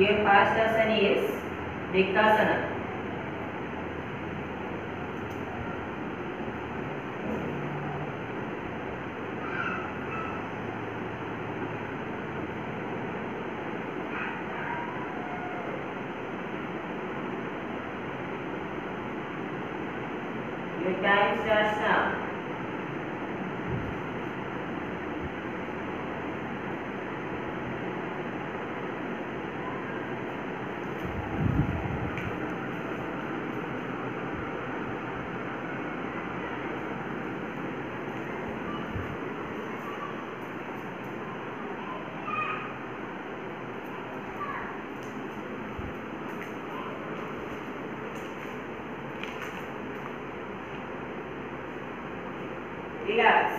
Your first asana is Vrikshasana. Your time starts now. Relax.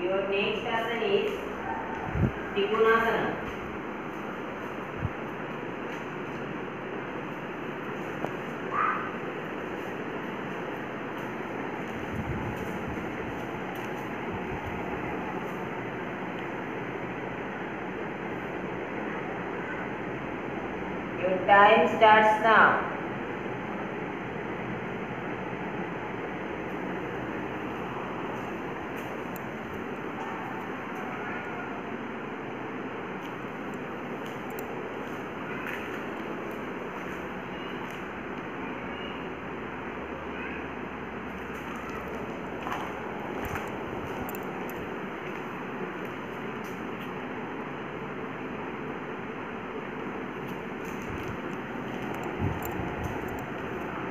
Your next asana is Trikonasana. Your time starts now.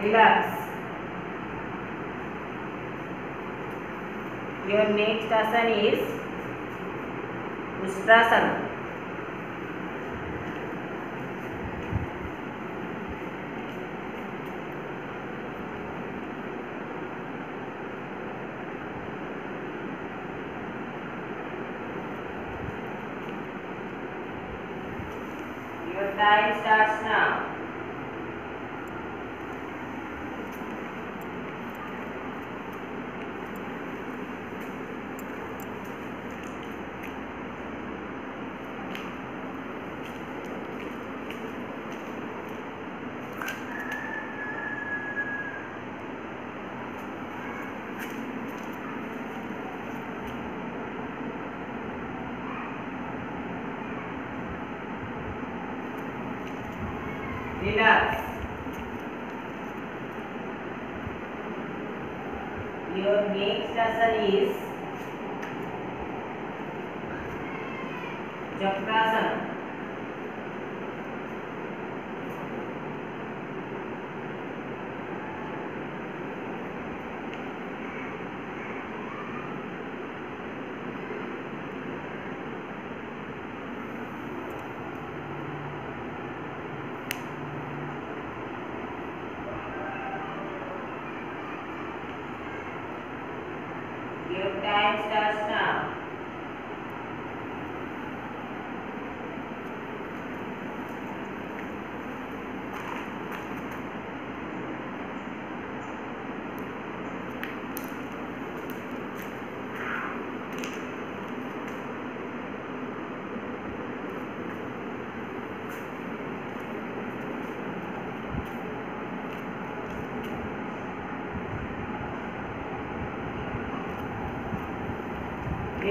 Relax. Your next asana is Ustrasana. Your time starts now. Relax. Your next asana is Bakasana. Time starts now.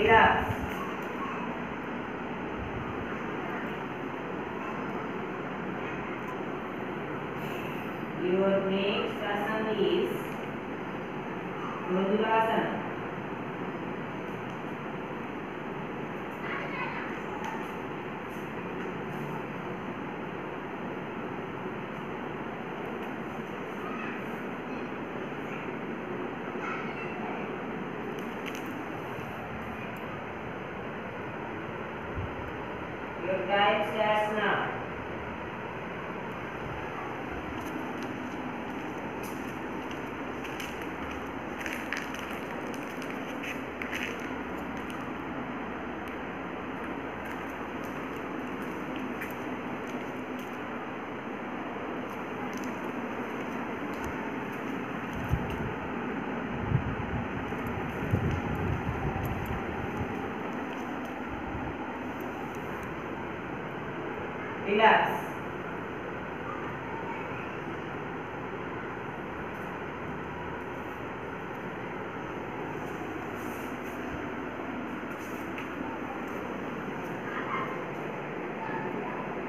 Relax. Your next asana is Tolasana. Your time starts now. Relax.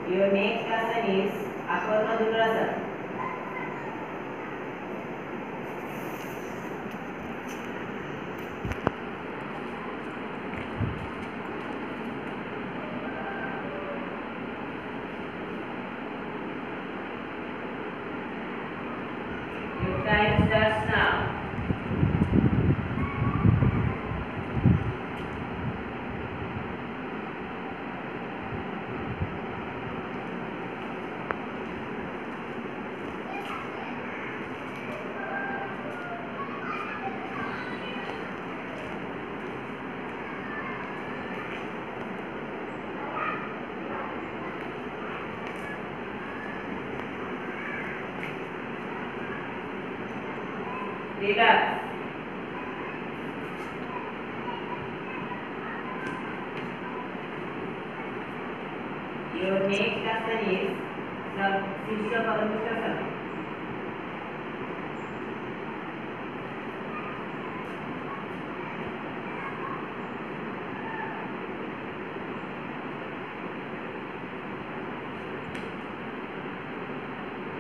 Your next asana is Ustrasana.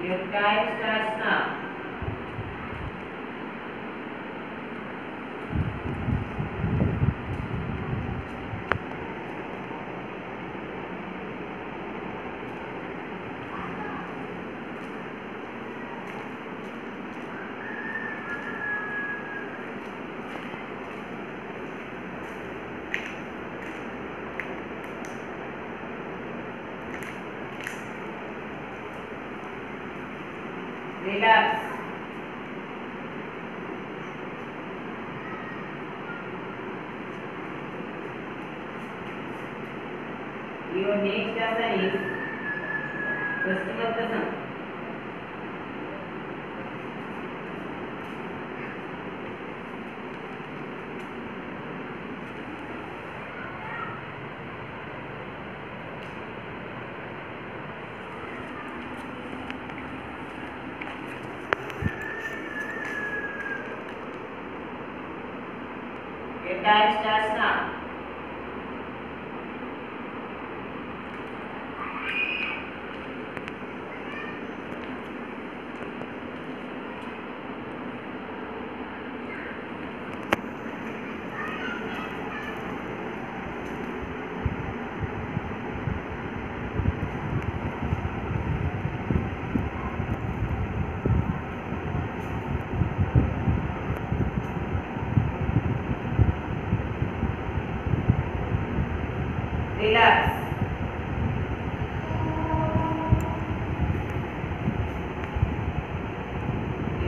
Your time starts now. Relax.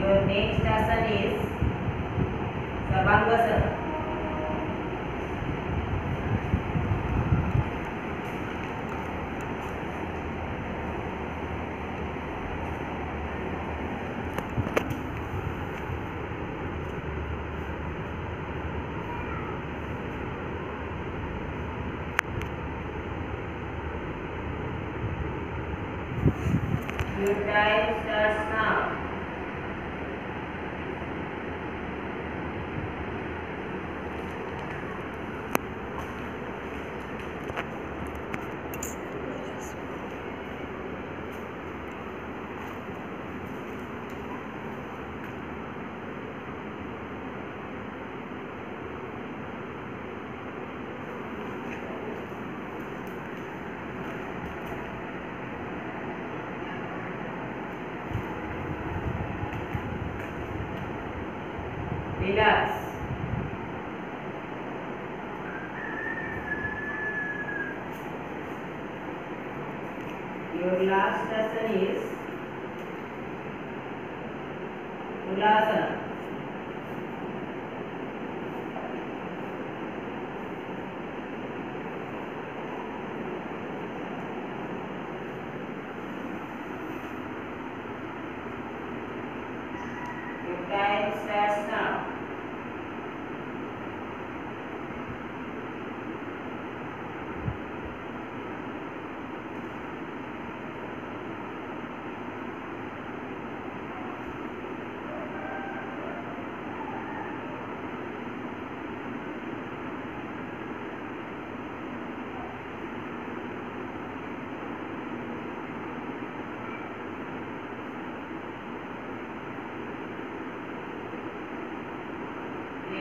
Your next asana is Sarvangasana. Your time starts now. Relax. Your next asana is Bakasana. Time starts now. Relax. Your next asana is Sarvangasana. Your time starts now. Relax. Your last asana is Tolasana. Your time starts now.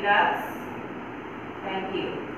regards. Thank you.